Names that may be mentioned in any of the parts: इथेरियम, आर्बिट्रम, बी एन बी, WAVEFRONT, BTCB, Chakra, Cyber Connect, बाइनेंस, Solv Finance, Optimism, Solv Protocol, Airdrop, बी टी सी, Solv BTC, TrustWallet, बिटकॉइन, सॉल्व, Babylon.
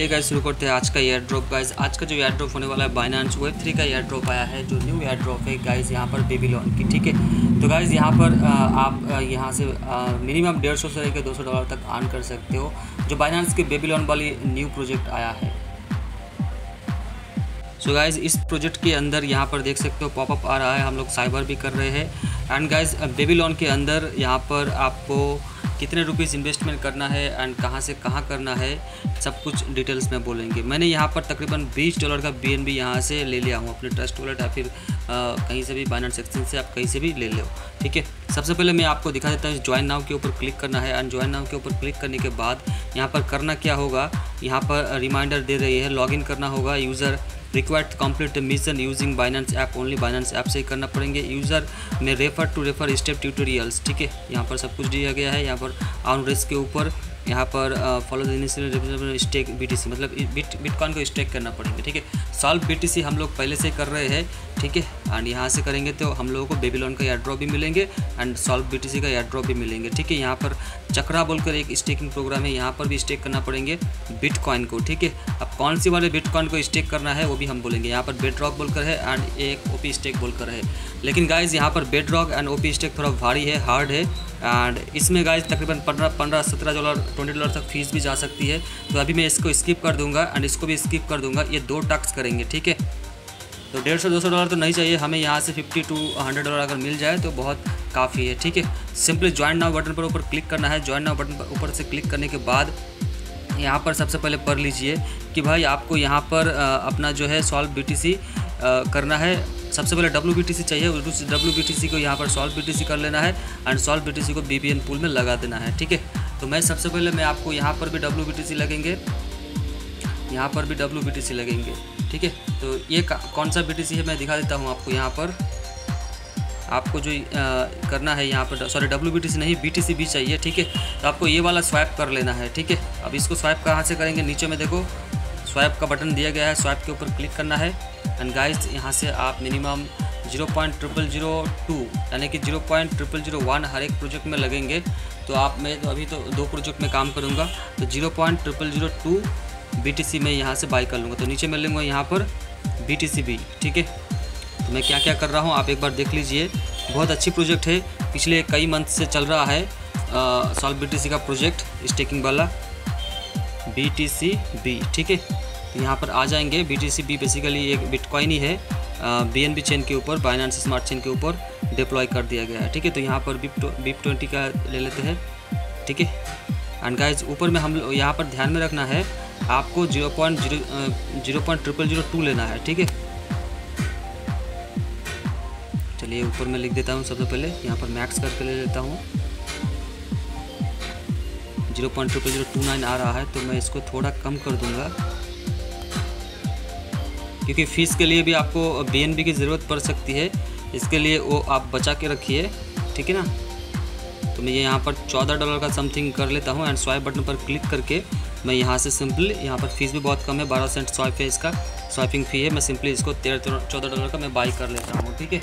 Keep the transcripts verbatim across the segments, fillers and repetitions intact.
ये गाइस शुरू करते हैं आज का एयर ड्रॉप। गाइस आज का जो एयर ड्रॉप होने वाला है बाइनेंस वेब थ्री का एयर ड्रॉप आया है, जो न्यू एयर ड्रॉप है गाइस यहाँ पर बेबीलॉन की। ठीक है, तो गाइस यहाँ पर आप यहाँ से मिनिमम डेढ़ सौ से लेकर दो सौ डॉलर तक अर्न कर सकते हो, जो बाइनेंस के बेबीलॉन वाली न्यू प्रोजेक्ट आया है। सो गाइस इस प्रोजेक्ट के अंदर यहाँ पर देख सकते हो पॉपअप आ रहा है, हम लोग साइबर भी कर रहे हैं। एंड गाइस बेबीलॉन के अंदर यहाँ पर आपको कितने रुपीस इन्वेस्टमेंट करना है एंड कहां से कहां करना है सब कुछ डिटेल्स में बोलेंगे। मैंने यहां पर तकरीबन बीस डॉलर का बी एन बी यहां से ले लिया हूं अपने ट्रस्ट वॉलेट या फिर कहीं से भी बाइनेंस एक्सचेंज से आप कहीं से भी ले लो। ठीक है, सबसे पहले मैं आपको दिखा देता हूं ज्वाइन नाउ के ऊपर क्लिक करना है एंड ज्वाइन नाउ के ऊपर क्लिक करने के बाद यहाँ पर करना क्या होगा, यहाँ पर रिमाइंडर दे रही है लॉग इन करना होगा। User required complete mission using बाइनेंस app, only बाइनेंस app से ही करना पड़ेंगे। यूज़र में refer to refer step tutorials. ठीक है, यहाँ पर सब कुछ दिया गया है। यहाँ पर ऑन रिस्क के ऊपर यहाँ पर follow the initial stake बी टी सी, मतलब बिट बिटकॉइन को स्टेक करना पड़ेंगे। ठीक है, सॉल्व बी टी सी हम लोग पहले से कर रहे हैं। ठीक है, एंड यहाँ से करेंगे तो हम लोगों को बेबीलॉन का एयर ड्रॉप भी मिलेंगे and सॉल्व बी टी सी का एयर ड्रॉप भी मिलेंगे। ठीक है, यहाँ पर चक्रा बोलकर एक स्टेकिंग प्रोग्राम है, यहाँ पर भी स्टेक करना पड़ेंगे बिटकॉइन को। ठीक है, अब कौन सी वाले बिटकॉइन को स्टेक करना है वो भी हम बोलेंगे। यहाँ पर बेडरॉक बोलकर है एंड एक ओपी स्टेक बोलकर है, लेकिन गाइज यहाँ पर बेडरॉक एंड ओपी स्टेक थोड़ा भारी है, हार्ड है एंड इसमें गाइज तकरीबन पंद्रह पंद्रह सत्रह डॉलर ट्वेंटी डॉलर तक फीस भी जा सकती है। तो अभी मैं इसको स्किप कर दूंगा एंड इसको भी स्किप कर दूंगा। ये दो टास्क करेंगे। ठीक है, तो डेढ़ सौ दो सौ डॉलर तो नहीं चाहिए हमें, यहाँ से फिफ्टी टू हंड्रेड डॉलर अगर मिल जाए तो बहुत काफ़ी है। ठीक है, सिंपली ज्वाइन नाउ बटन पर ऊपर क्लिक करना है। ज्वाइन नाउ बटन पर ऊपर से क्लिक करने के बाद यहाँ पर सबसे पहले पढ़ लीजिए कि भाई आपको यहाँ पर अपना जो है सॉल्व बी टी सी करना है। सबसे पहले डब्ल्यू बी टी सी चाहिए, उस डब्ल्यू बी टी सी को यहाँ पर सॉल्व बी टी सी कर लेना है and सॉल्व बी टी सी को बी बी एन पूल में लगा देना है। ठीक है, तो मैं सबसे पहले मैं आपको यहाँ पर भी डब्ल्यू बी टी सी लगेंगे, यहाँ पर भी डब्ल्यू बी टी सी लगेंगे। ठीक है, तो ये कौन सा बी टी सी है मैं दिखा देता हूँ आपको। यहाँ पर आपको जो आ, करना है यहाँ पर sorry W बी टी सी नहीं बी टी सी भी चाहिए। ठीक है, तो आपको ये वाला स्वाइप कर लेना है। ठीक है, अब इसको स्वाइप कहाँ से करेंगे, नीचे में देखो स्वाइप का बटन दिया गया है, स्वाइप के ऊपर क्लिक करना है एंड गाइस यहाँ से आप minimum zero point triple zero two यानी कि zero point triple zero one हर एक प्रोजेक्ट में लगेंगे। तो आप मैं तो अभी तो दो प्रोजेक्ट में काम करूँगा, तो zero point triple zero two बी टी सी में यहाँ से बाई कर लूँगा। तो नीचे में लूँगा यहाँ पर बी टी सी बी। ठीक है, तो मैं क्या क्या कर रहा हूँ आप एक बार देख लीजिए। बहुत अच्छी प्रोजेक्ट है, पिछले कई मंथ से चल रहा है सॉल्व बी टी सी का प्रोजेक्ट स्टेकिंग वाला बी टी सी बी। ठीक है, तो यहाँ पर आ जाएंगे। बी टी सी B basically एक बिटकॉइन ही है, बी एन बी चेन के ऊपर बाइनेंस स्मार्ट चेन के ऊपर डिप्लॉय कर दिया गया है। ठीक है, तो यहाँ पर बीप ट्वेंटी का ले लेते हैं। ठीक है, एंड गाइस ऊपर में हम यहाँ पर ध्यान में रखना है आपको zero point zero zero point triple zero two लेना है। ठीक है, चलिए ऊपर में लिख देता हूँ, सबसे पहले यहाँ पर मैक्स करके ले लेता हूँ। Zero point triple zero two nine आ रहा है, तो मैं इसको थोड़ा कम कर दूंगा क्योंकि फ़ीस के लिए भी आपको बी एन बी की ज़रूरत पड़ सकती है, इसके लिए वो आप बचा के रखिए। ठीक है ना, तो मैं ये यहाँ पर चौदह डॉलर का समथिंग कर लेता हूँ एंड स्वाइप बटन पर क्लिक करके मैं यहाँ से सिंपली यहाँ पर फीस भी बहुत कम है, बारह सेंट स्वाइप है, इसका स्वाइपिंग फ़ी है। मैं सिंपली इसको तेरह चौदह डॉलर का मैं बाई कर लेता हूँ। ठीक है,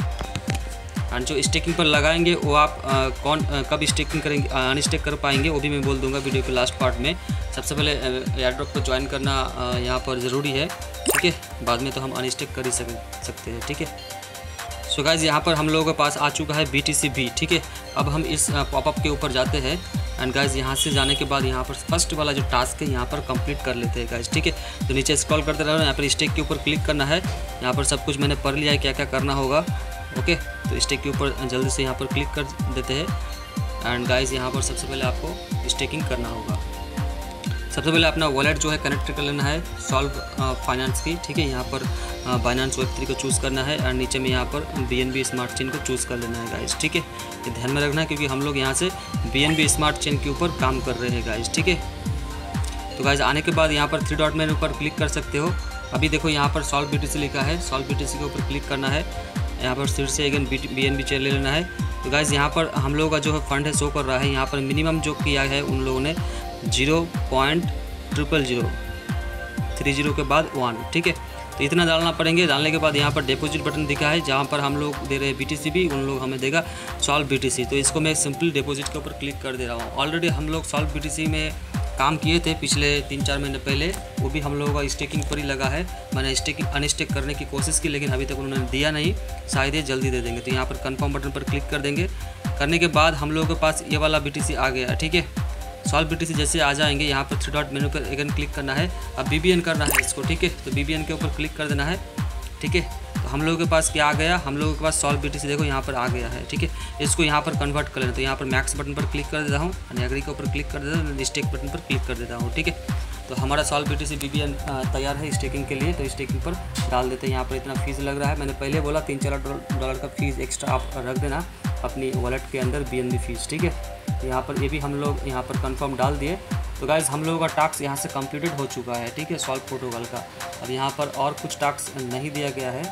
एंड जो स्टेकिंग पर लगाएंगे वो आप आ, कौन आ, कब स्टेकिंग करेंगे अनस्टेक कर पाएंगे वो भी मैं बोल दूंगा वीडियो के लास्ट पार्ट में। सबसे पहले एयरड्रॉप को ज्वाइन करना आ, यहाँ पर ज़रूरी है। ठीक है, बाद में तो हम अनस्टेक कर ही सकते हैं। ठीक है, सो गाइज यहाँ पर हम लोगों के पास आ चुका है बी टी सी बी। ठीक है, अब हम इस पॉपअप के ऊपर जाते हैं एंड गाइज यहाँ से जाने के बाद यहाँ पर फर्स्ट वाला जो टास्क है यहाँ पर कंप्लीट कर लेते हैं गाइज। ठीक है, तो नीचे स्क्रॉल करते रहो, यहाँ पर स्टेक के ऊपर क्लिक करना है। यहाँ पर सब कुछ मैंने पढ़ लिया है क्या क्या करना होगा। ओके, तो स्टेक के ऊपर जल्दी से यहाँ पर क्लिक कर देते हैं एंड गाइस यहाँ पर सबसे पहले आपको स्टेकिंग करना होगा। सबसे पहले अपना वॉलेट जो है कनेक्ट कर लेना है सॉल्व फाइनेंस की। ठीक है, यहाँ पर बाइनेंस वेब थ्री को चूज़ करना है एंड नीचे में यहाँ पर बी एन बी smart chain को चूज़ कर लेना है गाइस। ठीक है, ये ध्यान में रखना है क्योंकि हम लोग यहाँ से बी एन बी smart chain के ऊपर काम कर रहे हैं गाइस। ठीक है, तो गाइस आने के बाद यहाँ पर थ्री डॉट मेनू पर क्लिक कर सकते हो। अभी देखो यहाँ पर सॉल्व बी टी सी लिखा है, सॉल्व बी टी सी के ऊपर क्लिक करना है। यहाँ पर फिर से again बी एन बी chain ले लेना है। तो गाइज़ यहाँ पर हम लोगों का जो है फंड है शो कर रहा है, यहाँ पर मिनिमम जो किया है उन लोगों ने zero point triple zero three zero के बाद वन। ठीक है, तो इतना डालना पड़ेंगे। डालने के बाद यहाँ पर डिपॉजिट बटन दिखा है, जहाँ पर हम लोग दे रहे हैं बी टी सी बी, उन लोग हमें देगा सॉल्व बी टी सी। तो इसको मैं सिंपल डिपॉजिट के ऊपर क्लिक कर दे रहा हूँ। ऑलरेडी हम लोग सॉल्व बी टी सी में काम किए थे पिछले तीन चार महीने पहले, वो भी हम लोगों का स्टेकिंग पर ही लगा है। मैंने स्टेकिंग अनस्टेक करने की कोशिश की लेकिन अभी तक उन्होंने दिया नहीं, शायद ये जल्दी दे देंगे। तो यहाँ पर कन्फर्म बटन पर क्लिक कर देंगे, करने के बाद हम लोगों के पास ये वाला बी टी सी आ गया। ठीक है, सॉल्व बीटीसी जैसे आ जाएंगे यहाँ पर थ्री डॉट मेनू पर अगेन क्लिक करना है। अब बीबीएन करना है इसको, ठीक है, तो बीबीएन के ऊपर क्लिक कर देना है। ठीक है, तो हम लोगों के पास क्या आ गया, हम लोगों के पास सॉल्व बीटीसी देखो यहाँ पर आ गया है। ठीक है, इसको यहाँ पर कन्वर्ट कर लेना, तो यहाँ पर मैक्स बटन पर क्लिक कर देता हूँ, एग्री के ऊपर क्लिक कर देता हूँ, स्टेक बटन पर क्लिक कर देता हूँ। ठीक है, तो हमारा सॉल्व बीटीसी बीबीएन तैयार है स्टेकिंग के लिए, तो स्टेकिंग पर डाल देते हैं। यहाँ पर इतना फीस लग रहा है, मैंने पहले बोला तीन चार डॉलर का फीस एक्स्ट्रा आप रख देना अपनी वॉलेट के अंदर, बीएनबी फीस। ठीक है, यहाँ पर ये भी हम लोग यहाँ पर कंफर्म डाल दिए। तो गाइज हम लोगों का टास्क यहाँ से कंप्लीटेड हो चुका है। ठीक है, सॉल्व प्रोटोकॉल का अब यहाँ पर और कुछ टास्क नहीं दिया गया है।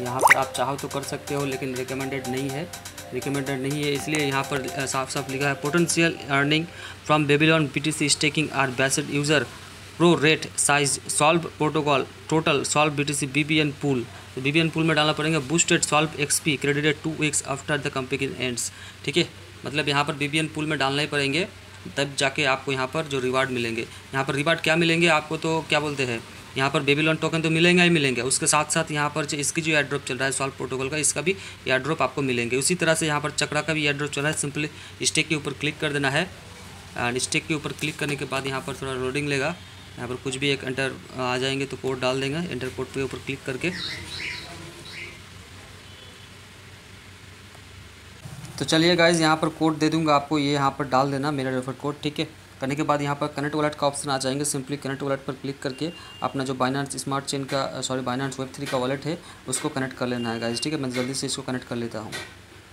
यहाँ पर आप चाहो तो कर सकते हो लेकिन रिकमेंडेड नहीं है, रिकमेंडेड नहीं है इसलिए यहाँ पर साफ साफ लिखा है potential earning from Babylon BTC staking are based user pro rate size सॉल्व protocol total सॉल्व BTC BBN pool. तो बीबीएन पूल में डालना पड़ेगा boosted सॉल्व XP credited two weeks after the competition ends. ठीक है, मतलब यहाँ पर BBN pool में डालना ही पड़ेंगे, तब जाके आपको यहाँ पर जो रिवार्ड मिलेंगे, यहाँ पर रिवार्ड क्या मिलेंगे आपको, तो क्या बोलते हैं, यहाँ पर बेबीलोन टोकन तो मिलेंगे ही मिलेंगे, उसके साथ साथ यहाँ पर इसकी जो एयरड्रॉप चल रहा है सॉल्व प्रोटोकॉल का, इसका भी एयरड्रॉप आपको मिलेंगे। उसी तरह से यहाँ पर चक्रा का भी एयरड्रॉप चल रहा है। सिंपली स्टेक के ऊपर क्लिक कर देना है, स्टेक के ऊपर क्लिक करने के बाद यहाँ पर थोड़ा लोडिंग लेगा, यहाँ पर कुछ भी एक एंटर आ जाएंगे तो कोड डाल देंगे, एंटर कोड के ऊपर क्लिक करके। तो चलिए गाइज यहाँ पर कोड दे दूंगा आपको, ये यहाँ पर डाल देना मेरा रेफर कोड। ठीक है, करने के बाद यहाँ पर कनेक्ट वॉलेट का ऑप्शन आ जाएंगे, सिंपली कनेक्ट वॉलेट पर क्लिक करके अपना जो बाइनेंस स्मार्ट चेन का सॉरी बाइनेंस वेब थ्री का वॉलेट है उसको कनेक्ट कर लेना है गाइज। ठीक है, मैं जल्दी से इसको कनेक्ट कर लेता हूँ।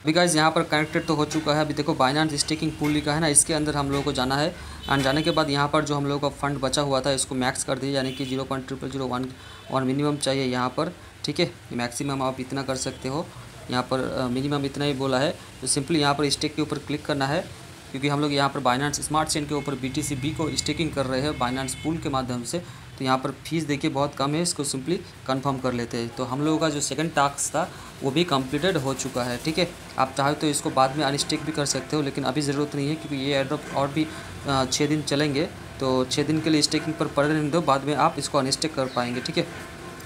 अभी गाइज यहाँ पर कनेक्टेड तो हो चुका है। अभी देखो बाइनेंस स्टेकिंग पूल लिखा है ना, इसके अंदर हम लोगों को जाना है, एंड जाने के बाद यहाँ पर जो हम लोगों का फंड बचा हुआ था इसको मैक्स कर दीजिए, यानी कि zero point triple zero one और मिनिमम चाहिए यहाँ पर। ठीक है, मैक्सिमम आप इतना कर सकते हो, यहाँ पर मिनिमम इतना ही बोला है। तो सिंपली यहाँ पर स्टेक के ऊपर क्लिक करना है, क्योंकि हम लोग यहाँ पर बाइनेंस स्मार्ट चेन के ऊपर बीटीसीबी को स्टेकिंग कर रहे हैं बाइनेंस पूल के माध्यम से। तो यहाँ पर फीस देखिए बहुत कम है, इसको सिंपली कंफर्म कर लेते हैं। तो हम लोगों का जो सेकंड टास्क था वो भी कंप्लीटेड हो चुका है। ठीक है, आप चाहे तो इसको बाद में अनस्टेक भी कर सकते हो लेकिन अभी ज़रूरत नहीं है, क्योंकि ये एयरड्रॉप और भी छः दिन चलेंगे, तो छः दिन के लिए स्टेकिंग पर पड़ रहने दो, बाद में आप इसको अनस्टेक कर पाएंगे। ठीक है,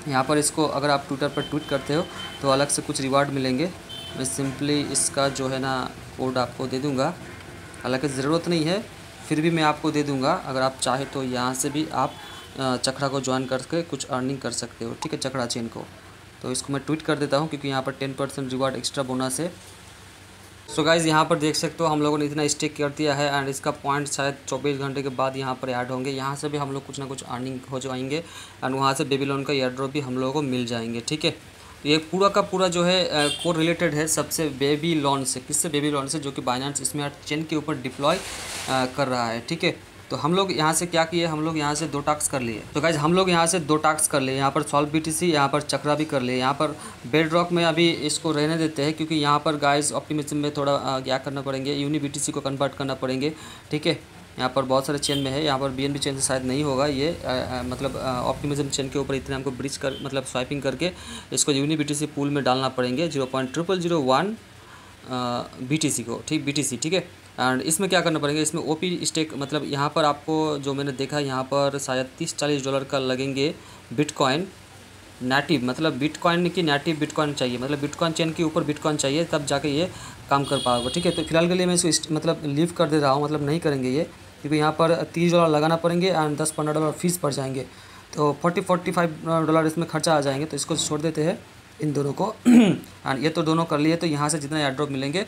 यहाँ पर इसको अगर आप ट्विटर पर ट्वीट करते हो तो अलग से कुछ रिवार्ड मिलेंगे। मैं सिंपली इसका जो है ना कोड आपको दे दूँगा, हालाँकि ज़रूरत नहीं है फिर भी मैं आपको दे दूँगा। अगर आप चाहे तो यहाँ से भी आप चक्रा को ज्वाइन करके कुछ अर्निंग कर सकते हो। ठीक है, चक्रा चेन को, तो इसको मैं ट्वीट कर देता हूँ क्योंकि यहाँ पर ten percent reward extra bonus है। सो गाइज यहाँ पर देख सकते हो हम लोगों ने इतना स्टेक कर दिया है, एंड इसका पॉइंट शायद चौबीस घंटे के बाद यहाँ पर ऐड होंगे, यहाँ से भी हम लोग कुछ ना कुछ अर्निंग हो जाएंगे, एंड वहाँ से बेबीलोन का एयरड्रॉप भी हम लोगों को मिल जाएंगे। ठीक है, तो ये पूरा का पूरा जो है को रिलेटेड है सबसे, बेबीलोन से, किससे, बेबीलोन से, जो कि बाइनेंस स्मार्ट चेन के ऊपर डिप्लॉय कर रहा है। ठीक है, तो हम लोग यहाँ से क्या किए, हम लोग यहाँ से दो टास्क कर लिए। तो गाइज हम लोग यहाँ से दो टास्क कर लिए, यहाँ पर सॉल्व बीटीसी, यहाँ पर चक्रा भी कर लिए। यहाँ पर बेड रॉक में अभी इसको रहने देते हैं, क्योंकि यहाँ पर गाइज ऑप्टिमिज्म में थोड़ा क्या करना पड़ेंगे, यूनी बीटीसी को कन्वर्ट करना पड़ेंगे। ठीक है, यहाँ पर बहुत सारे चेन में है, यहाँ पर बीएनबी चेन से शायद नहीं होगा ये, आ, आ, मतलब ऑप्टिमिज्म चेन के ऊपर इतने हमको ब्रिज कर मतलब स्वाइपिंग करके इसको यूनी बीटीसी पूल में डालना पड़ेंगे zero point triple zero one BTC को। ठीक, बीटीसी। ठीक है, एंड इसमें क्या करना पड़ेगा, इसमें ओपी स्टेक मतलब यहाँ पर आपको जो मैंने देखा यहाँ पर शायद तीस चालीस डॉलर का लगेंगे बिटकॉइन नेटिव, मतलब बिटकॉइन की नेटिव बिटकॉइन चाहिए, मतलब बिटकॉइन चेन के ऊपर बिटकॉइन चाहिए, तब जाके ये काम कर पाओगे। ठीक है, तो फिलहाल के लिए मैं इसको मतलब लीव कर दे रहा हूँ, मतलब नहीं करेंगे ये, क्योंकि यहाँ पर तीस डॉलर लगाना पड़ेंगे एंड दस पंद्रह डॉलर फीस पड़ जाएंगे, तो फोर्टी फोर्टी फाइव डॉलर इसमें खर्चा आ जाएंगे। तो इसको छोड़ देते हैं इन दोनों को, एंड ये तो दोनों कर लिए। तो यहाँ से जितना एयरड्रॉप मिलेंगे,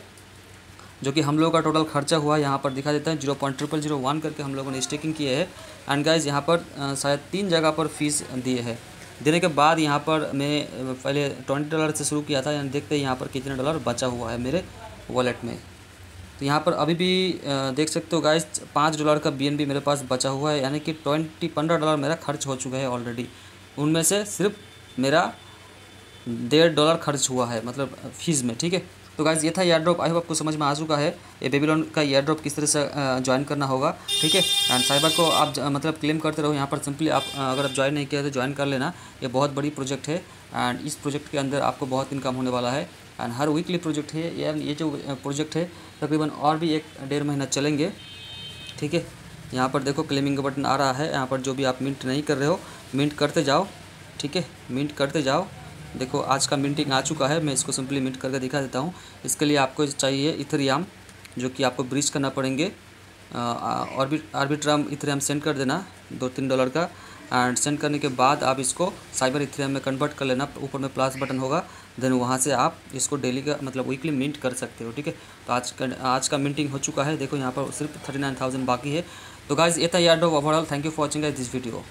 जो कि हम लोगों का टोटल खर्चा हुआ यहाँ पर दिखा देता है zero point triple zero one करके हम लोगों ने स्टेकिंग किए है, एंड गाइज यहाँ पर शायद तीन जगह पर फीस दिए है। देने के बाद यहाँ पर मैं पहले ट्वेंटी डॉलर से शुरू किया था, यानी देखते हैं यहाँ पर कितने डॉलर बचा हुआ है मेरे वॉलेट में। तो यहाँ पर अभी भी देख सकते हो गाइज पाँच डॉलर का बी एन बी मेरे पास बचा हुआ है, यानी कि ट्वेंटी पंद्रह डॉलर मेरा खर्च हो चुका है ऑलरेडी। उनमें से सिर्फ मेरा डेढ़ डॉलर खर्च हुआ है मतलब फीस में। ठीक है, तो गाइज ये था एयरड्रॉप, आई होप आपको समझ में आ चुका है ये बेबीलोन का एयरड्रॉप किस तरह से ज्वाइन करना होगा। ठीक है, एंड साइबर को आप मतलब क्लेम करते रहो, यहाँ पर सिंपली आप अगर आप ज्वाइन नहीं किया तो ज्वाइन कर लेना, ये बहुत बड़ी प्रोजेक्ट है एंड इस प्रोजेक्ट के अंदर आपको बहुत इनकम होने वाला है, एंड हर वीकली प्रोजेक्ट है। ये जो प्रोजेक्ट है तकरीबन और भी एक डेढ़ महीना चलेंगे। ठीक है, यहाँ पर देखो क्लेमिंग का बटन आ रहा है। यहाँ पर जो भी आप मिंट नहीं कर रहे हो, मिंट करते जाओ। ठीक है, मिंट करते जाओ। देखो आज का मिंटिंग आ चुका है, मैं इसको सिंपली मिंट करके दिखा देता हूँ। इसके लिए आपको चाहिए इथेरियम, जो कि आपको ब्रिज करना पड़ेंगे। और भी आर्बिट्रम इथेरियम सेंड कर देना दो तीन डॉलर का, एंड सेंड करने के बाद आप इसको साइबर इथेरियम में कन्वर्ट कर लेना। ऊपर में प्लस बटन होगा, देन वहाँ से आप इसको डेली का मतलब वीकली मिंट कर सकते हो। ठीक है, तो आज का आज का मिंटिंग हो चुका है। देखो यहाँ पर सिर्फ थर्टी नाइन थाउजेंड बाकी है। तो गाइज ये था airdrop overall. Thank you for watching this video.